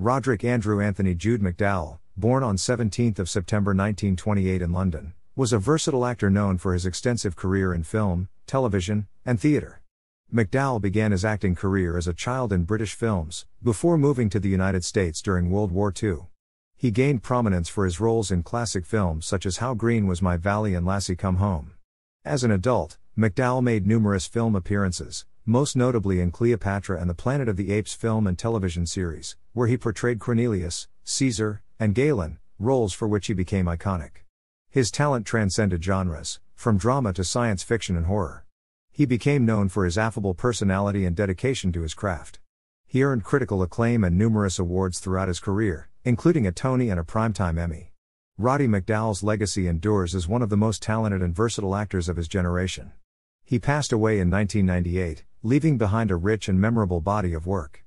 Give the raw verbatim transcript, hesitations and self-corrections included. Roderick Andrew Anthony Jude McDowall, born on seventeenth of September nineteen twenty-eight in London, was a versatile actor known for his extensive career in film, television, and theatre. McDowall began his acting career as a child in British films, before moving to the United States during World War Two. He gained prominence for his roles in classic films such as How Green Was My Valley and Lassie Come Home. As an adult, McDowall made numerous film appearances, most notably in Cleopatra and the Planet of the Apes film and television series, where he portrayed Cornelius, Caesar, and Galen, roles for which he became iconic. His talent transcended genres, from drama to science fiction and horror. He became known for his affable personality and dedication to his craft. He earned critical acclaim and numerous awards throughout his career, including a Tony and a Primetime Emmy. Roddy McDowall's legacy endures as one of the most talented and versatile actors of his generation. He passed away in nineteen ninety-eight, leaving behind a rich and memorable body of work.